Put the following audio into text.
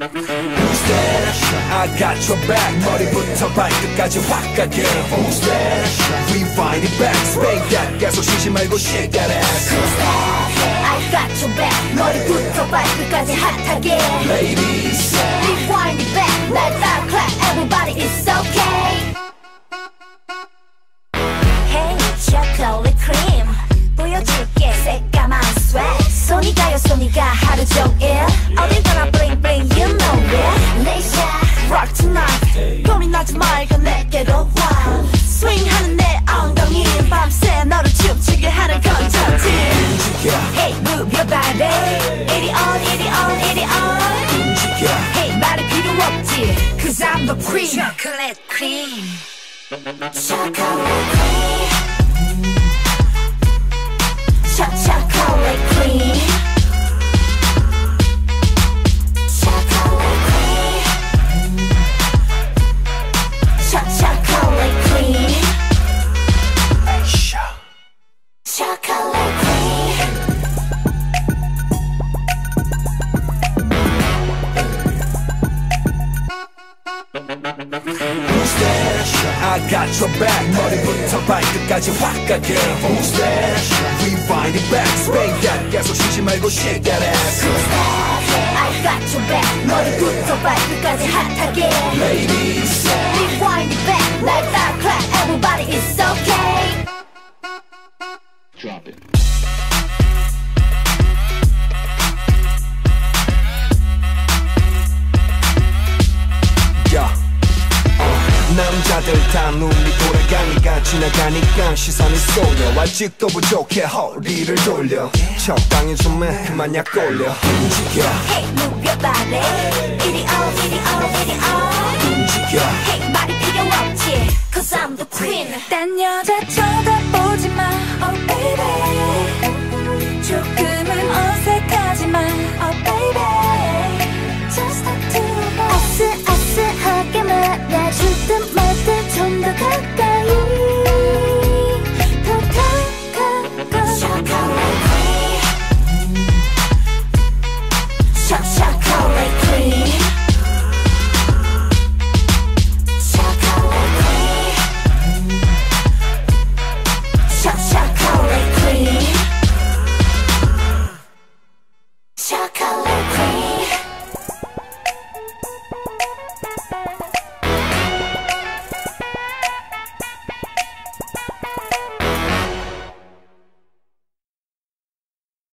I got your back. 머리부터 발끝까지 확 가게. Who's that? We fight it back. Spank that. 계속 쉬지 말고 shake that ass. Who's that? I got your back. 머리부터 발끝까지 핫하게. Ladies, we wind it back. 날 따라 clap. Everybody, it's okay. Hey, chocolate cream. 보여줄게 새까만 sweat. 손이 가요 손이가 하루 종일. 어딜 가나 bling bling you know it. Nation, rock tonight. 고민하지 말고 내게로 와. 스윙하는 내 엉덩이 밤새 너를 춤추게 하는 콘서트. Hey, move your body. It on, it on, it on. Hey, 말이 필요 없지. 'Cause I'm the queen. Chocolate cream. Chocolate cream. Chocolate cream. Chocolate cream. Chocolate cream. Chocolate cream. Who's there? I got your back. 머리부터 발끝까지 확 가게. Who's there? Find it back, spank that. 계속 쉬지 말고 shake that ass. I got your back. 머리부터 발끝까지 핫하게. Ladies, rewind it back. 날 따라 clap. Everybody, it's okay. Drop it. 남자들 다 눈이 돌아가니까 지나가니까 시선이 쏠려. 아직도 부족해 허리를 돌려. 적당히 좀 해 그만 약 올려. 움직여. Hey, move your body. It on, it on, it on. 움직여. Hey, 말이 필요 없지. 'Cause I'm the queen. 딴 여자 쳐다